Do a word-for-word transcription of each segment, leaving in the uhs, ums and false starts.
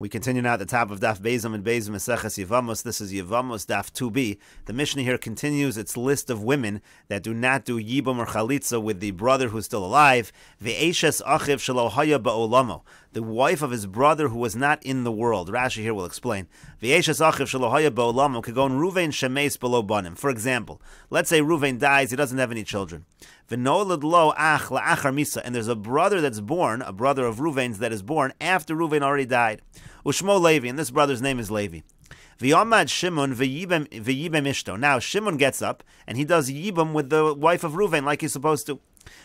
We continue now at the top of Daf Be'ezam and Be'ezam Maseches Yevamos. This is Yevamos Daf two B. The Mishnah here continues its list of women that do not do Yibam or Chalitza with the brother who's still alive. Ve'eshes achiv shelo haya ba'olamo. The wife of his brother who was not in the world. Rashi here will explain. Ve'eshes achiv shelo haya ba'olamo kagon Reuven shemeis belo banim. For example, let's say Reuven dies, he doesn't have any children. Ve'nolad lo ach la'achar misa. And there's a brother that's born, a brother of Reuven's that is born after Reuven already died. Ushmo Levi, and this brother's name is Levi. V'yomad Shimon v'yibem ishto. Now Shimon gets up and he does yibam with the wife of Reuven like he's supposed to.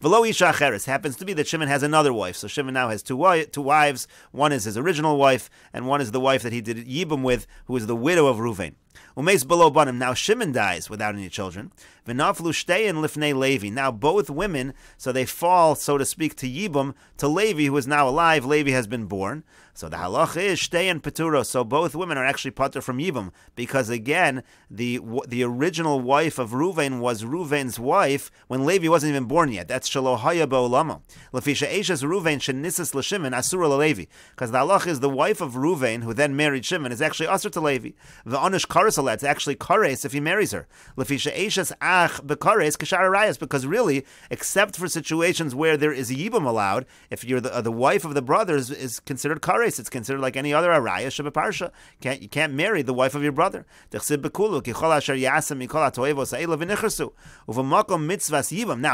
V'lo isha acheres. Happens to be that Shimon has another wife, so Shimon now has two wives. One is his original wife, and one is the wife that he did yibam with, who is the widow of Reuven. Umeis belo banim. Now Shimon dies without any children. V'naflu shtein lifnei Levi. Now both women, so they fall, so to speak, to yibam to Levi, who is now alive. Levi has been born. So the halach is shtein peturo. So both women are actually patur from yibam, because again, the the original wife of Reuven was Reuven's wife when Levi wasn't even born yet. That's shelo haya ba'olamo. Lefisha eishes Reuven shenisas l'Shimon asura l'Levi. Because the halach is the wife of Reuven, who then married Shimon, is actually asur to Levi. V'anush kares. It's actually kares if he marries her. Lefisha eishes ach bekares k'shar arayas. Because really, except for situations where there is yibam allowed, if you're the, uh, the wife of the brother is, is considered kares. It's considered like any other arayas shebeparsha. Can't you can't marry the wife of your brother? Now,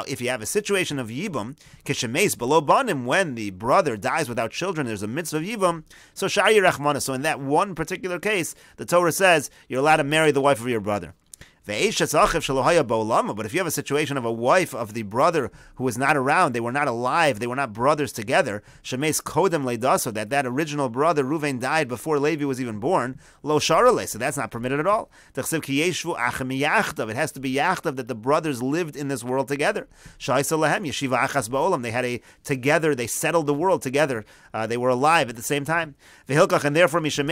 if you have a situation of yibam kishemeis below banim, when the brother dies without children, there's a mitzvah of yibam. So shari rachmana. So in that one particular case, the Torah says you're allowed to marry the wife of your brother. But if you have a situation of a wife of the brother who was not around, they were not alive, they were not brothers together, that that original brother, Reuven, died before Levi was even born, so that's not permitted at all. It has to be yachtav, that the brothers lived in this world together. They had a together, they settled the world together, uh, they were alive at the same time. And therefore, therefore,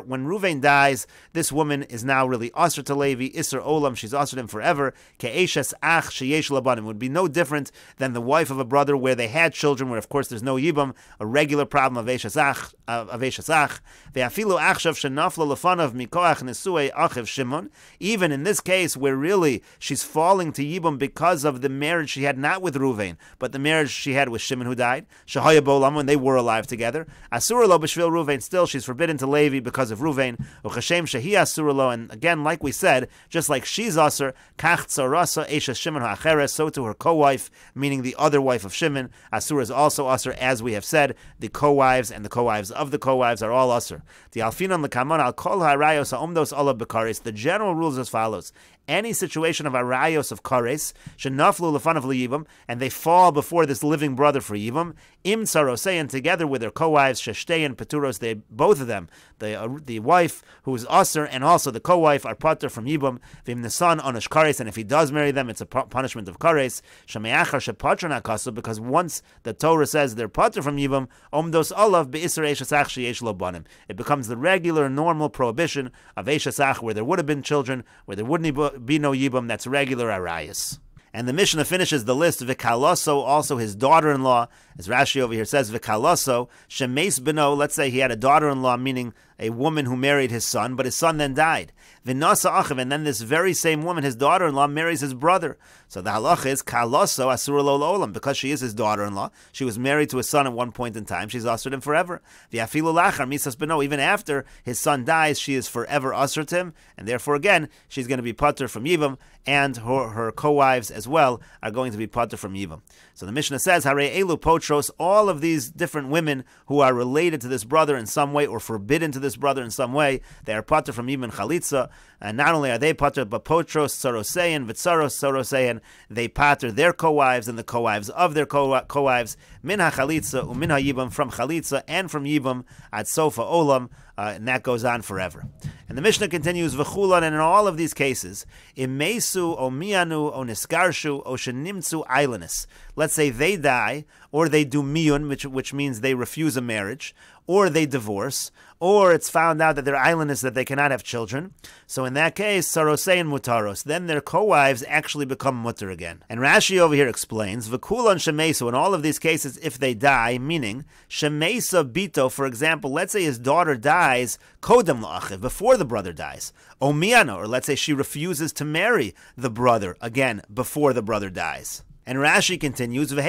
when Reuven dies, this woman is now really asr to Levi, isr olam, she's asr him forever. Ke'eshes ach sheyesh labanim would be no different than the wife of a brother where they had children, where of course there's no yibam, a regular problem of eshes ach, of eshes ach. Ve'afilu achshav shenaflo lefanav mikoach nesuei achiv Shimon. Even in this case where really she's falling to yibam because of the marriage she had not with Reuven, but the marriage she had with Shimon who died. Shehaya bo'olam, when they were alive together. Asura lo b'shvil Reuven, still she's forbidden to Levi because of Reuven. Uchashem shehi asura lo. And again, like we said, just like she's asur, kach tzarasa eshes Shimon ha'acheres, so to her co-wife, meaning the other wife of Shimon, asur is also asur, as we have said, the co-wives and the co-wives of the co-wives are all asur. The alfinon lekaman al kol ha'arayos ha'omdos olav bekares. The general rules as follows: any situation of arayos of kares, shenaflu lefanav liyibam, and they fall before this living brother for yibam, im tzarosein, together with their co-wives, sheshtein peturos, they both of them, the uh, the wife who is asur and also the co-wife are pater from yibam. V'im nesan onesh kares, and if he does marry them, it's a punishment of kares. Shemeachar shepatron akasu, because once the Torah says they're pater from yibam, omdos olav beisur eshasach sheyesh lo banim. It becomes the regular, normal prohibition of eshasach, where there would have been children, where there wouldn't be no yibam. That's regular arayas. And the Mishnah finishes the list, Vikaloso, also his daughter-in-law, as Rashi over here says, Vikaloso, Shemes Beno, let's say he had a daughter-in-law, meaning a woman who married his son, but his son then died. Vinasa achiv, and then this very same woman, his daughter-in-law, marries his brother. So the halacha is, Kaloso asur lo l'olam, because she is his daughter-in-law, she was married to his son at one point in time, she's asur him forever. V'afilu lachar misas beno, even after his son dies, she is forever asur to him, and therefore again, she's going to be patur from Yibam, and her, her co-wives as well are going to be patur from Yibam. So the Mishnah says, Hare elu potros, all of these different women who are related to this brother in some way, or forbidden to this brother in some way, they are pater from Yibam Chalitza, and not only are they pater, but potros, sorosein, vitzaros, sorosein, they pater their co-wives and the co-wives of their co-wives, min ha-chalitza, umin ha-yibam, from Chalitza, and from Yibam, ad sofa olam, uh, and that goes on forever. And the Mishnah continues, V'chulan, and in all of these cases, Imesu, o miyanu, o niskarshu, o shenimtsu ailanus. Let's say they die, or they do miyun, which, which means they refuse a marriage, or they divorce, or it's found out that they're islanders, that they cannot have children. So in that case, sarosei and mutaros, then their co-wives actually become mutter again. And Rashi over here explains, v'kulon shemesu, in all of these cases, if they die, meaning, shemesa bito, for example, let's say his daughter dies, kodem la'achiv, before the brother dies. Omiana, or let's say she refuses to marry the brother, again, before the brother dies. And Rashi continues, now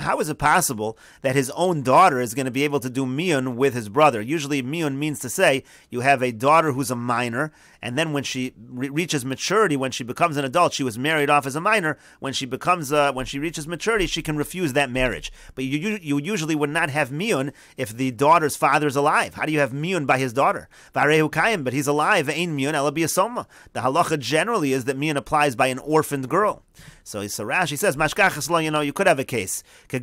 how is it possible that his own daughter is going to be able to do miyun with his brother? Usually miyun means to say you have a daughter who's a minor, and then when she re reaches maturity, when she becomes an adult, she was married off as a minor. When she becomes, uh, when she reaches maturity, she can refuse that marriage. But you, you, you usually would not have miyun if the daughter's father is alive. How do you have miyun by his daughter? But he's alive. Ain miyun ela b'yasoma. The halacha generally is that miyun applies by an orphaned girl. So, so Rashi says, Mashkachas lo, you know, you could have a case. The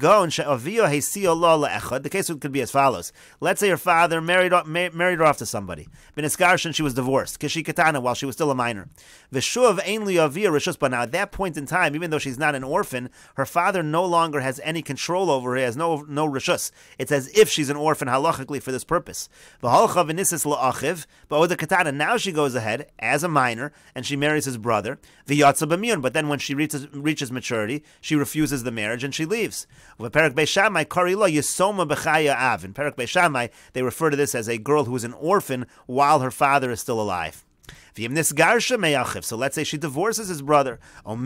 case could be as follows. Let's say her father married, married her off to somebody. B'niskarshin, she was divorced. Kishikatana, while she was still a minor. V'shuv ein li avia reshus, but now at that point in time, even though she's not an orphan, her father no longer has any control over her, has no, no reshus. It's as if she's an orphan halachically for this purpose. V'holcha v'nisis la'achiv, ba'oda katana, now she goes ahead as a minor, and she marries his brother. V'yatza b'miyun, but then when she reaches reaches maturity, she refuses the marriage and she leaves. In Perek Bei Shammai, they refer to this as a girl who is an orphan while her father is still alive. So let's say she divorces his brother. Or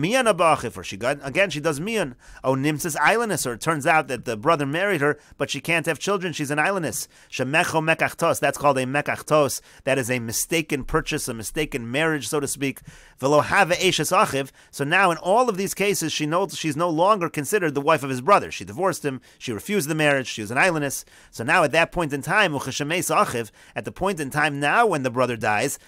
she got, again, she does mian. O nimsis islandess, or it turns out that the brother married her, but she can't have children. She's an islandess. That's called a mekachtos. That is a mistaken purchase, a mistaken marriage, so to speak. So now in all of these cases, she knows she's no longer considered the wife of his brother. She divorced him. She refused the marriage. She was an islandess. So now at that point in time, at the point in time now when the brother dies,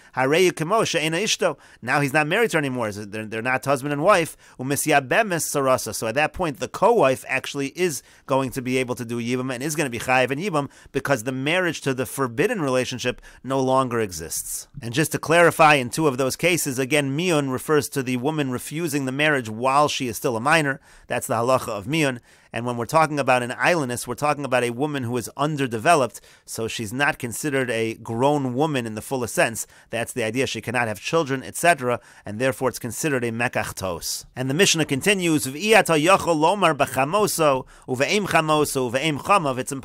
now he's not married to her anymore. They're, they're not husband and wife. So at that point, the co-wife actually is going to be able to do Yibam and is going to be Chayiv and Yibam because the marriage to the forbidden relationship no longer exists. And just to clarify, in two of those cases, again, Miyun refers to the woman refusing the marriage while she is still a minor. That's the halacha of Miyun. And when we're talking about an islandess, we're talking about a woman who is underdeveloped, so she's not considered a grown woman in the fullest sense. That's the idea. She cannot have children, et cetera, and therefore it's considered a mekachtos. And the Mishnah continues, it's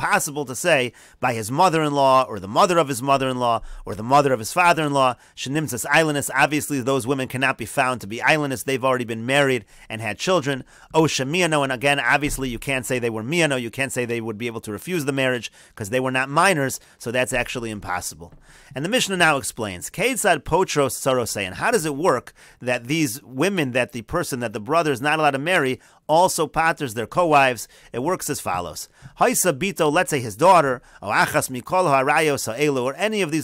impossible to say by his mother-in-law, or the mother of his mother-in-law, or the mother of his father-in-law. Shenimtzas islandess, obviously those women cannot be found to be islandess. They've already been married and had children. O shemiano, and again, obviously you can't say they were miyano, you can't say they would be able to refuse the marriage because they were not minors, so that's actually impossible. And the Mishnah now explains, Keitzad potros sarosei, and how does it work that these women, that the person, that the brother is not allowed to marry, also paters their co-wives? It works as follows. Haisa bito, let's say his daughter, or any of these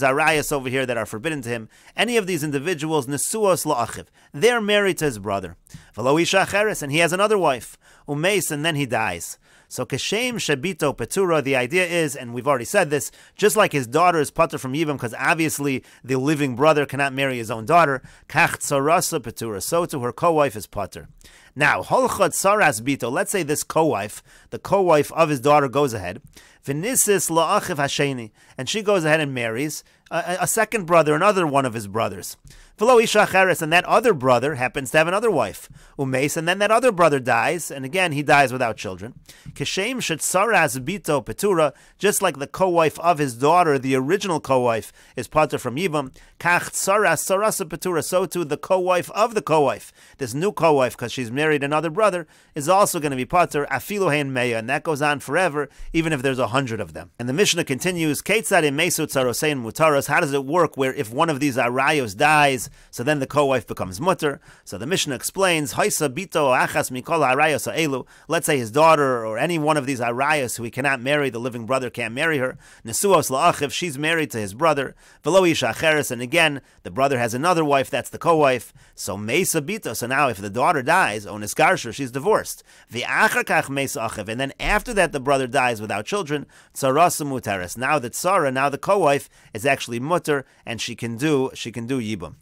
arayos over here that are forbidden to him, any of these individuals, nesuos la'achiv, they're married to his brother. V'lo isha acheres, and he has another wife. Umeis, and then he dies. So Keshem Shabito Petura, the idea is, and we've already said this, just like his daughter is patur from Yibam, because obviously the living brother cannot marry his own daughter, Kach Tzarasa Petura, so to her co-wife is patur. Now, Holcha Tzaras Bito, let's say this co-wife, the co-wife of his daughter goes ahead, V'nisis La'achiv Hasheni, and she goes ahead and marries a, a second brother, another one of his brothers. V'lo isha acheres, and that other brother happens to have another wife. Umeis, and then that other brother dies, and again he dies without children. Keshem shetzaras bito petura, just like the co-wife of his daughter, the original co-wife, is pater from Yibam. Kach tzaras sarasa petura, so too the co-wife of the co-wife, this new co-wife, because she's married another brother, is also going to be pater afilu hein meya, and that goes on forever, even if there's a hundred of them. And the Mishnah continues, keitzad imesu tzarosein mutaros, how does it work where if one of these arayos dies, wives, so then the co-wife becomes mutter. So the Mishnah explains, Haisa bito achas mikol harayos ha'elu. Let's say his daughter or any one of these harayos who he cannot marry, the living brother can't marry her. Nesuos la'achiv, she's married to his brother. Velo isha acheres, and again, the brother has another wife, that's the co-wife. So meisa bito, so now if the daughter dies, onisgarsher, she's divorced. V'achakach meisa achiv, and then after that the brother dies without children, tsarasa mutares. Now the tsara, now the co-wife is actually mutter, and she can do she can do yibum.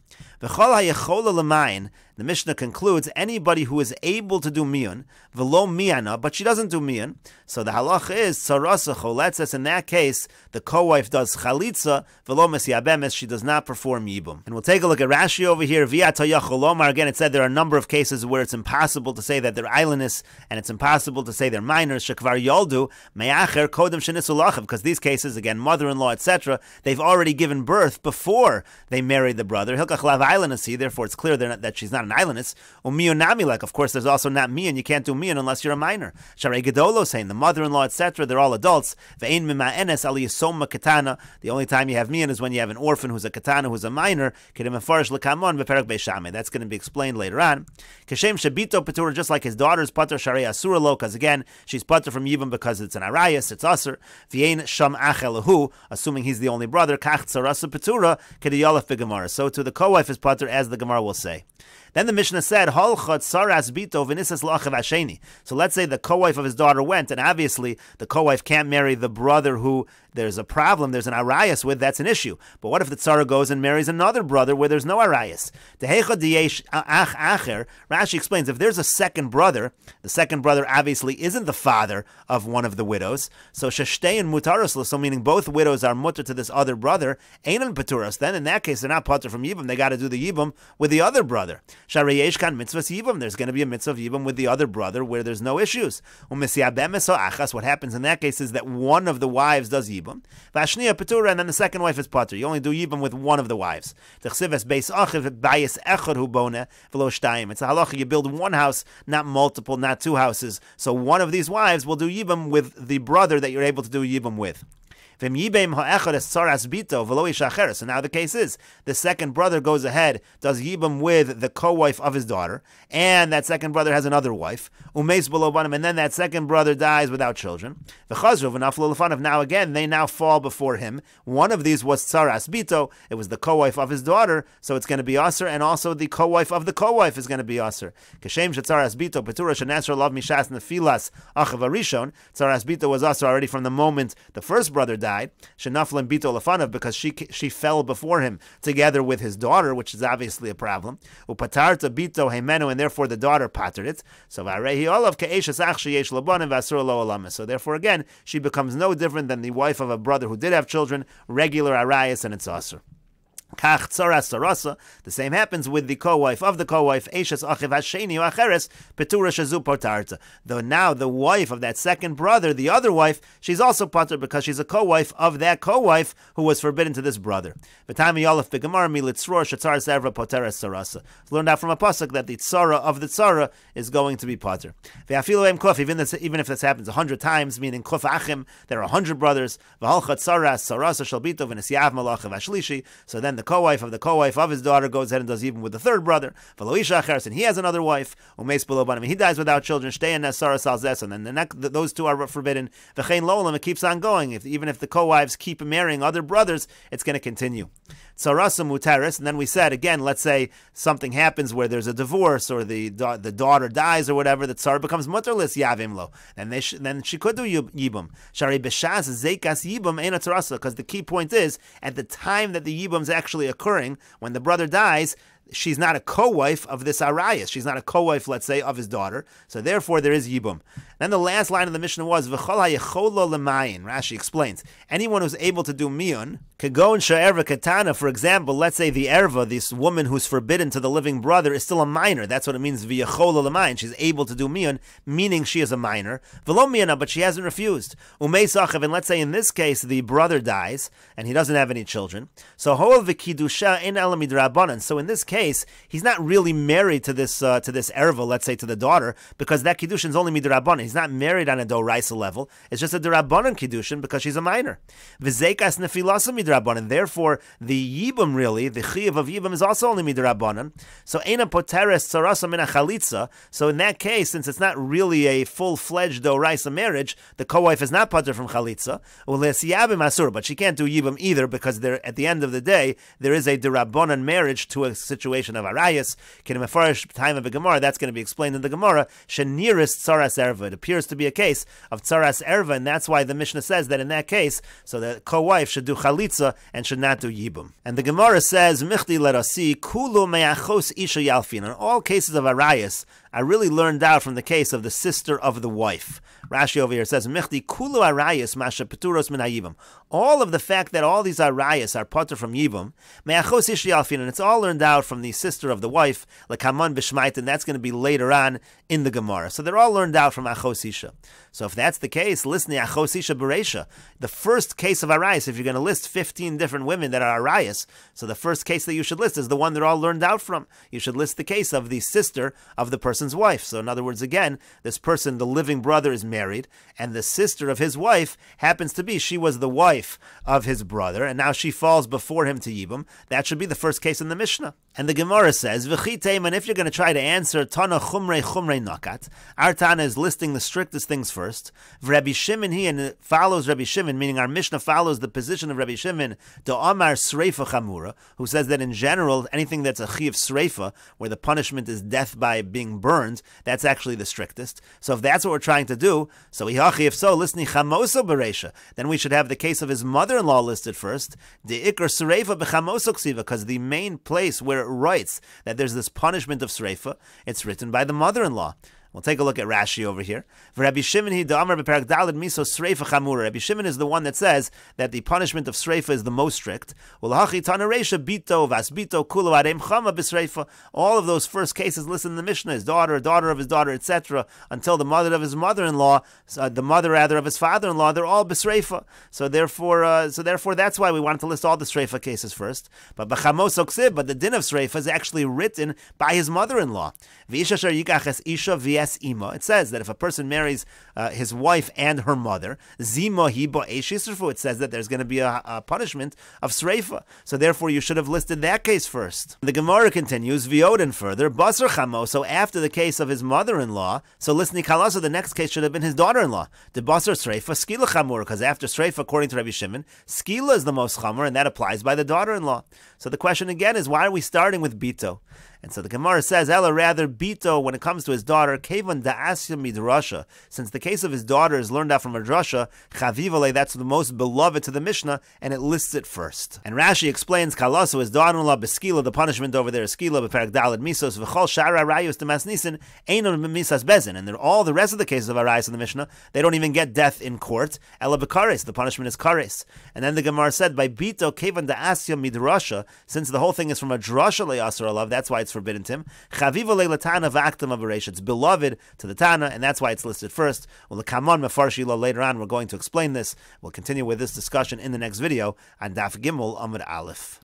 The Mishnah concludes anybody who is able to do miyun, velo miyana, but she doesn't do miyun. So the halacha is tsarasa choletzes. In that case, the co-wife does chalitza, velo mesyabemes. She does not perform yibum. And we'll take a look at Rashi over here. Again, it said there are a number of cases where it's impossible to say that they're islanders, and it's impossible to say they're minors. Shekvar yoldu me'acher kodem shenisu lachav, because these cases, again, mother-in-law, et cetera, they've already given birth before they married the brother. Hilkach lav islandesi. Therefore, it's clear not, that she's not an islandess. Umiyun namilek. Of course, there's also not miyun. You can't do miyun unless you're a minor. Sharei gedolo saying the mother-in-law, et cetera, they're all adults. Ve'ein mima'enes ali yisoma katana. The only time you have miyun is when you have an orphan who's a katana, who's a minor. Kedem afarish lekamon beperek bei Shammai. That's going to be explained later on. Keshem shebito patur, just like his daughter's patur sharei asura lo, because again, she's patur from yibum because it's an arayas, it's asur. Ve'ein sham achelahu, assuming he's the only brother. Kach tzarasa patura kediyalef begemara. So to the co-wife is patur, as the Gemara will say. Then the Mishnah said, so let's say the co-wife of his daughter went, and obviously the co-wife can't marry the brother who there's a problem, there's an arayas with, that's an issue. But what if the tzara goes and marries another brother where there's no arayas? Rashi explains, if there's a second brother, the second brother obviously isn't the father of one of the widows, so shashtein mutaros, so meaning both widows are mutter to this other brother, einan paturos, then in that case they're not patur from yibum, they got to do the yibum with the other brother. There's going to be a mitzvah of yibum with the other brother where there's no issues. What happens in that case is that one of the wives does yibum, and then the second wife is patur. You only do yibum with one of the wives. It's a halacha, you build one house, not multiple, not two houses. So one of these wives will do yibum with the brother that you're able to do yibum with. So now the case is, the second brother goes ahead, does yibum with the co-wife of his daughter, and that second brother has another wife, and then that second brother dies without children. Now again, they now fall before him. One of these was tzaras bito, it was the co-wife of his daughter, so it's going to be aser, and also the co-wife of the co-wife is going to be aser. Tzaras bito was aser already from the moment the first brother died. died, Shenaflan bito lefanav, because she she fell before him together with his daughter, which is obviously a problem. Upatarta bito hemenu, and therefore the daughter patered it. So varehi olav ke'eshes ach sheyesh labanim v'asur lo olamis. So therefore, again, she becomes no different than the wife of a brother who did have children, regular arayas, and it's asur. The same happens with the co-wife of the co-wife. Though now the wife of that second brother, the other wife, she's also patur because she's a co-wife of that co-wife who was forbidden to this brother. Learned out from a pasuk that the tzara of the tzara is going to be patur. Even this, even if this happens a hundred times, meaning kuf achim, there are a hundred brothers. So then the co-wife of the co-wife of his daughter goes ahead and does even with the third brother, and he has another wife, he dies without children, and then the next, those two are forbidden. It keeps on going. If, even if the co-wives keep marrying other brothers, it's going to continue. And then we said, again, let's say something happens where there's a divorce, or the da the daughter dies or whatever, the tsar becomes mutterless, and they sh then she could do yibum. Because the key point is, at the time that the yibum is actually occurring, when the brother dies, she's not a co-wife of this arayas. She's not a co-wife, let's say, of his daughter. So therefore, there is yibum. Then the last line of the Mishnah was, V'chol ha'yecholo l'mayin. Rashi explains, anyone who's able to do miyun, kagon she'erva katana, for example, let's say the erva, this woman who's forbidden to the living brother, is still a minor. That's what it means, v'yecholo l'mayin. She's able to do miyun, meaning she is a minor. V'lo miyana, but she hasn't refused. Umei sachav, and let's say in this case, the brother dies, and he doesn't have any children. So hol v'kidusha in elamid rabbanan. So in this case, case, he's not really married to this uh, to this erva, let's say to the daughter, because that kiddushin is only midrabanan. He's not married on a doraisa level. It's just a derabanan kiddushin because she's a minor. V'zeikas nefilasa midrabanan. Therefore, the yibum really, the chiyuv of yibum is also only midrabanan. So eina poteres tzarasa min hachalitza. So in that case, since it's not really a full-fledged doraisa marriage, the co-wife is not poter from chalitza. But she can't do yibum either because they're at the end of the day there is a derabanan marriage to a situation of arayas. Time of the Gemara, that's going to be explained in the Gemara. Shenirist tzaras erva. It appears to be a case of tzaras erva, and that's why the Mishnah says that in that case, so the co-wife should do chalitza and should not do yibum. And the Gemara says, Michti lerasi kulu meachos isha yalfin. In all cases of arayas, I really learned out from the case of the sister of the wife. Rashi over here says, Michti kulu arayas masha peturos min hayibum. All of the fact that all these arayas are potter from yibum, meachos isha yalfin, and it's all learned out from the sister of the wife, lekaman b'shmait, and that's going to be later on in the Gemara. So they're all learned out from achos isha. So if that's the case, listen to achos isha bereisha. The first case of arayas, if you're going to list fifteen different women that are arayas, so the first case that you should list is the one they're all learned out from. You should list the case of the sister of the person wife. So in other words, again, this person, the living brother, is married, and the sister of his wife happens to be, she was the wife of his brother, and now she falls before him to yibum. That should be the first case in the Mishnah. And the Gemara says, V'chiteiman, if you're going to try to answer, Tana chumrei chumrei nakat, our Tana is listing the strictest things first. Rabbi Shimon, he and it follows Rabbi Shimon, meaning our Mishnah follows the position of Rabbi Shimon, D'amar sreifa chamura, who says that in general, anything that's a chiyuv sreifa, where the punishment is death by being burned, that's actually the strictest. So if that's what we're trying to do, so if so, listen, then we should have the case of his mother-in-law listed first, because the main place where it writes that there's this punishment of sreifa, it's written by the mother-in-law. We'll take a look at Rashi over here. Rabbi Shimon is the one that says that the punishment of sreifa is the most strict. All of those first cases listed in the Mishnah, his daughter, daughter of his daughter, et cetera, until the mother of his mother-in-law, uh, the mother rather of his father-in-law, they're all b'sreifa. So therefore, uh, so therefore, that's why we wanted to list all the sreifa cases first. But but the din of sreifa is actually written by his mother-in-law. It says that if a person marries uh, his wife and her mother, it says that there's going to be a, a punishment of sreifa. So therefore, you should have listed that case first. The Gemara continues, Vioden further, Basar Chamo, so after the case of his mother-in-law, so listen, Nikalaso, the next case should have been his daughter-in-law. The Basar Sreifa, Skila Chamur, because after sreifa, according to Rabbi Shimon, Skila is the most chamur, and that applies by the daughter-in-law. So the question again is, why are we starting with Bito? And so the Gemara says, Ella, rather, Bito, when it comes to his daughter, Kevan da'asya midrasha, since the case of his daughter is learned out from midrasha, Chavivale, that's the most beloved to the Mishnah, and it lists it first. And Rashi explains, Kalasu, his daughter-in-law, Beskila, the punishment over there is Skila, Beperek Daled Misos, V'chol Shara Rayus Demas Nisin, Einon Misas Bezin. And they're all the rest of the cases of Arayus in the Mishnah, they don't even get death in court. Ella Bekares, the punishment is Kares. And then the Gemara said, by Bito, Kevan da'asya midrasha, since the whole thing is from a drasha le'asar alav, that's why it's forbidden to him. It's beloved to the Tana, and that's why it's listed first. Well, the Kamon Mefarshila, later on, we're going to explain this. We'll continue with this discussion in the next video on Daf Gimel Amud Aleph.